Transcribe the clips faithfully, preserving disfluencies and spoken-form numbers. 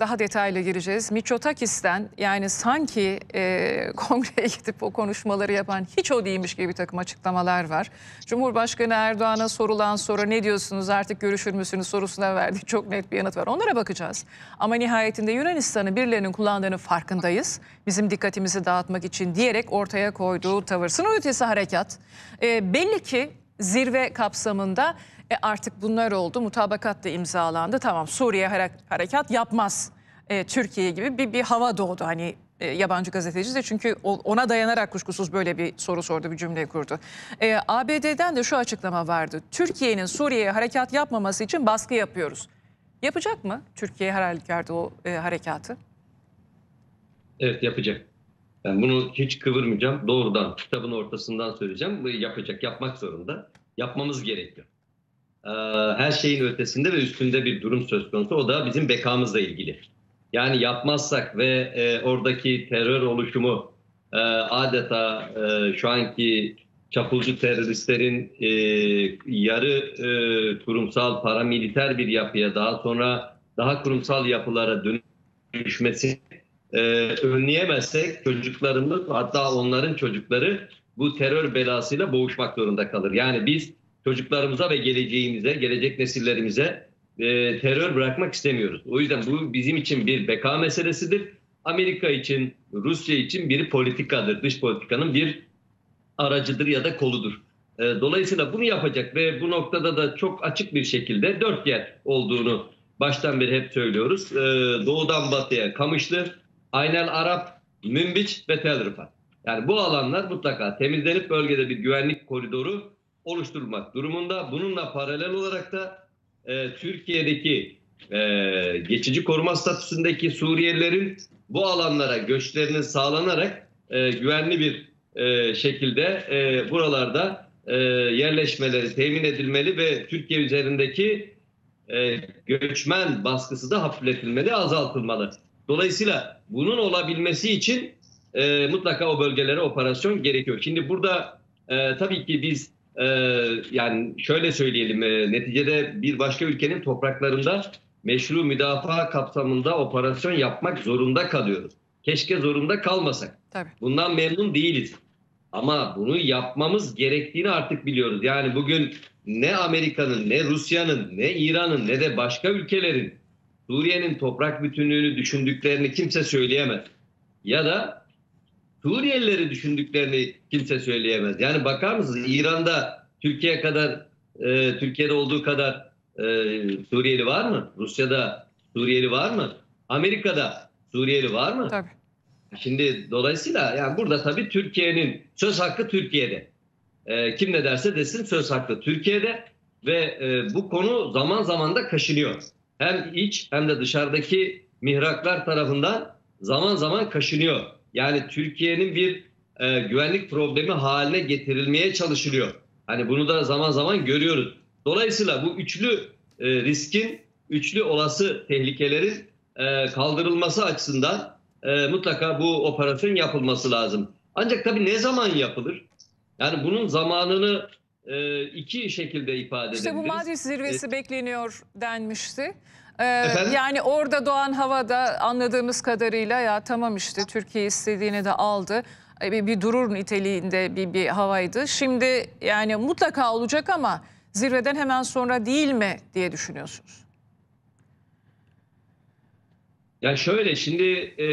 Daha detaylı gireceğiz. Miçotakis'ten, yani sanki e, kongreye gidip o konuşmaları yapan hiç o değilmiş gibi bir takım açıklamalar var. Cumhurbaşkanı Erdoğan'a sorulan soru, ne diyorsunuz artık görüşür müsünüz sorusuna verdiği çok net bir yanıt var. Onlara bakacağız. Ama nihayetinde Yunanistan'ı birilerinin kullandığının farkındayız. Bizim dikkatimizi dağıtmak için diyerek ortaya koyduğu tavır. Sınır ötesi harekat. E, belli ki zirve kapsamında E artık bunlar oldu, mutabakat da imzalandı. Tamam, Suriye harekat yapmaz e, Türkiye gibi bir, bir hava doğdu. Hani e, yabancı gazeteci de çünkü ona dayanarak kuşkusuz böyle bir soru sordu, bir cümle kurdu. E, A B D'den de şu açıklama vardı. Türkiye'nin Suriye'ye harekat yapmaması için baskı yapıyoruz. Yapacak mı Türkiye her halükarda o e, harekatı? Evet, yapacak. Ben bunu hiç kıvırmayacağım. Doğrudan kitabın ortasından söyleyeceğim. Yapacak, yapmak zorunda. Yapmamız gerekiyor. Her şeyin ötesinde ve üstünde bir durum söz konusu. O da bizim bekamızla ilgili. Yani yapmazsak ve e, oradaki terör oluşumu e, adeta e, şu anki çapulcu teröristlerin e, yarı e, kurumsal paramiliter bir yapıya, daha sonra daha kurumsal yapılara dönüşmesini e, önleyemezsek çocuklarımız, hatta onların çocukları bu terör belasıyla boğuşmak zorunda kalır. Yani biz çocuklarımıza ve geleceğimize, gelecek nesillerimize e, terör bırakmak istemiyoruz. O yüzden bu bizim için bir beka meselesidir. Amerika için, Rusya için bir politikadır. Dış politikanın bir aracıdır ya da koludur. E, dolayısıyla bunu yapacak ve bu noktada da çok açık bir şekilde dört yer olduğunu baştan beri hep söylüyoruz. E, doğudan batıya Kamışlı, Ayn el-Arap, Münbiç ve Tel Rifat. Yani bu alanlar mutlaka temizlenip bölgede bir güvenlik koridoru oluşturmak durumunda. Bununla paralel olarak da e, Türkiye'deki e, geçici koruma statüsündeki Suriyelilerin bu alanlara göçlerinin sağlanarak e, güvenli bir e, şekilde e, buralarda e, yerleşmeleri temin edilmeli ve Türkiye üzerindeki e, göçmen baskısı da hafifletilmeli, azaltılmalı. Dolayısıyla bunun olabilmesi için e, mutlaka o bölgelere operasyon gerekiyor. Şimdi burada e, tabii ki biz Ee, yani şöyle söyleyelim, e, neticede bir başka ülkenin topraklarında meşru müdafaa kapsamında operasyon yapmak zorunda kalıyoruz. Keşke zorunda kalmasak. Tabii. Bundan memnun değiliz. Ama bunu yapmamız gerektiğini artık biliyoruz. Yani bugün ne Amerika'nın, ne Rusya'nın, ne İran'ın, ne de başka ülkelerin Suriye'nin toprak bütünlüğünü düşündüklerini kimse söyleyemez. Ya da Suriyelileri düşündüklerini kimse söyleyemez. Yani bakar mısınız, İran'da Türkiye kadar, e, Türkiye'de olduğu kadar e, Suriyeli var mı? Rusya'da Suriyeli var mı? Amerika'da Suriyeli var mı? Tabii. Şimdi dolayısıyla yani burada tabii Türkiye'nin söz hakkı Türkiye'de. E, kim ne derse desin söz hakkı Türkiye'de ve e, bu konu zaman zaman da kaşınıyor. Hem iç hem de dışarıdaki mihraklar tarafından zaman zaman kaşınıyor. Yani Türkiye'nin bir e, güvenlik problemi haline getirilmeye çalışılıyor. Hani bunu da zaman zaman görüyoruz. Dolayısıyla bu üçlü e, riskin, üçlü olası tehlikelerin e, kaldırılması açısından e, mutlaka bu operasyon yapılması lazım. Ancak tabii ne zaman yapılır? Yani bunun zamanını e, iki şekilde ifade edebiliriz. İşte bu Madrid zirvesi e, bekleniyor denmişti. Ee, yani orada doğan havada anladığımız kadarıyla ya tamam işte Türkiye istediğini de aldı. Bir, bir durur niteliğinde bir, bir havaydı. Şimdi yani mutlaka olacak ama zirveden hemen sonra değil mi diye düşünüyorsunuz? Ya şöyle, şimdi e,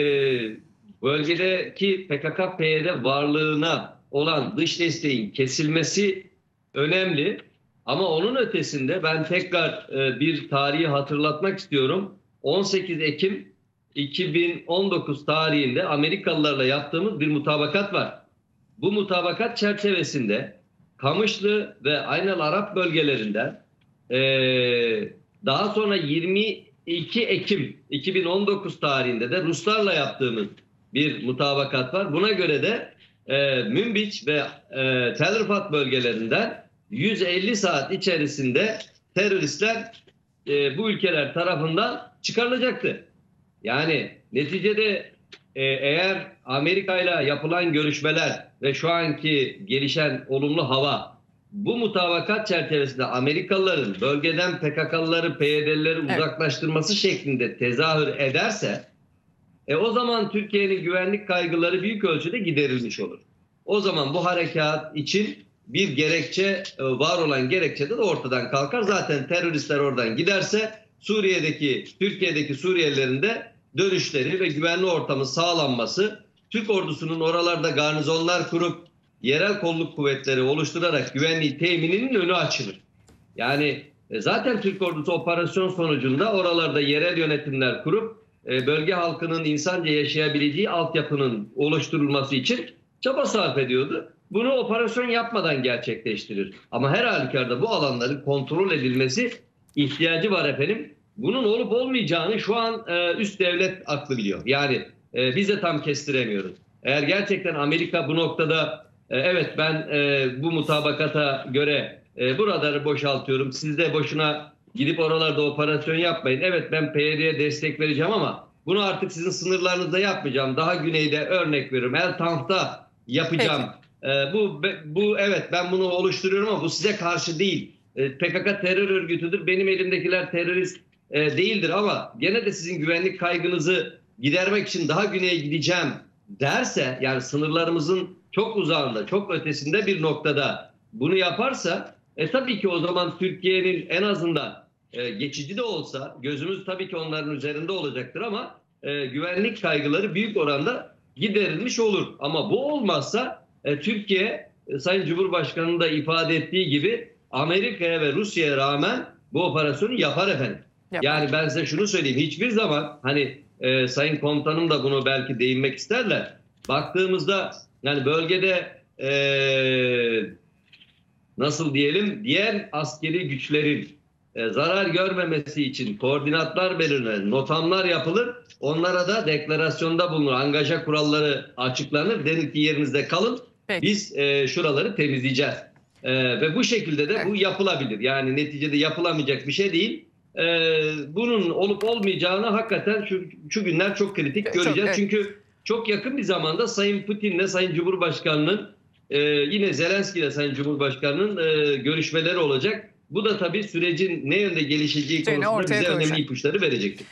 bölgedeki P K K P Y D varlığına olan dış desteğin kesilmesi önemli. Ama onun ötesinde ben tekrar bir tarihi hatırlatmak istiyorum. on sekiz Ekim iki bin on dokuz tarihinde Amerikalılarla yaptığımız bir mutabakat var. Bu mutabakat çerçevesinde Kamışlı ve Ayn el-Arap bölgelerinden daha sonra yirmi iki Ekim iki bin on dokuz tarihinde de Ruslarla yaptığımız bir mutabakat var. Buna göre de Münbiç ve Tel Rifat bölgelerinden yüz elli saat içerisinde teröristler e, bu ülkeler tarafından çıkarılacaktı. Yani neticede e, eğer Amerika ile yapılan görüşmeler ve şu anki gelişen olumlu hava bu mutabakat çerçevesinde Amerikalıların bölgeden P K K'lıları, P Y D'lileri evet. uzaklaştırması şeklinde tezahür ederse e, o zaman Türkiye'nin güvenlik kaygıları büyük ölçüde giderilmiş olur. O zaman bu harekat için bir gerekçe, var olan gerekçe de ortadan kalkar. Zaten teröristler oradan giderse Suriye'deki, Türkiye'deki Suriyelilerin de dönüşleri ve güvenli ortamı sağlanması, Türk ordusunun oralarda garnizonlar kurup yerel kolluk kuvvetleri oluşturarak güvenliği temininin önü açılır. Yani zaten Türk ordusu operasyon sonucunda oralarda yerel yönetimler kurup bölge halkının insanca yaşayabileceği altyapının oluşturulması için çaba sarf ediyordu. Bunu operasyon yapmadan gerçekleştirir. Ama her halükarda bu alanların kontrol edilmesi ihtiyacı var efendim. Bunun olup olmayacağını şu an üst devlet aklı biliyor. Yani biz de tam kestiremiyoruz. Eğer gerçekten Amerika bu noktada evet ben bu mutabakata göre bu radarı boşaltıyorum, siz de boşuna gidip oralarda operasyon yapmayın. Evet ben P Y D'ye destek vereceğim ama bunu artık sizin sınırlarınızda yapmayacağım. Daha güneyde örnek veriyorum. El Tanf'ta yapacağım. Evet. Ee, bu, bu evet ben bunu oluşturuyorum ama bu size karşı değil. Ee, P K K terör örgütüdür. Benim elimdekiler terörist e, değildir ama gene de sizin güvenlik kaygınızı gidermek için daha güneye gideceğim derse, yani sınırlarımızın çok uzağında, çok ötesinde bir noktada bunu yaparsa e, tabii ki o zaman Türkiye'nin en azından e, geçici de olsa gözümüz tabii ki onların üzerinde olacaktır ama e, güvenlik kaygıları büyük oranda giderilmiş olur. Ama bu olmazsa Türkiye, Sayın Cumhurbaşkanı'nın da ifade ettiği gibi Amerika'ya ve Rusya'ya rağmen bu operasyonu yapar efendim. Yap. Yani ben size şunu söyleyeyim, hiçbir zaman hani e, Sayın Komutanım da bunu belki değinmek isterler. Baktığımızda yani bölgede e, nasıl diyelim diğer askeri güçlerin e, zarar görmemesi için koordinatlar belirlenir, notamlar yapılır. Onlara da deklarasyonda bulunur, angaja kuralları açıklanır. Denir ki yerinizde kalın. Peki. Biz e, şuraları temizleyeceğiz. E, ve bu şekilde de evet. bu yapılabilir. Yani neticede yapılamayacak bir şey değil. E, bunun olup olmayacağını hakikaten şu, şu günler çok kritik evet, göreceğiz. Çok, evet. Çünkü çok yakın bir zamanda Sayın Putin'le Sayın Cumhurbaşkanı'nın e, yine Zelenski'yle Sayın Cumhurbaşkanı'nın e, görüşmeleri olacak. Bu da tabii sürecin ne yönde gelişeceği konusunda bize önemli ipuçları verecektir.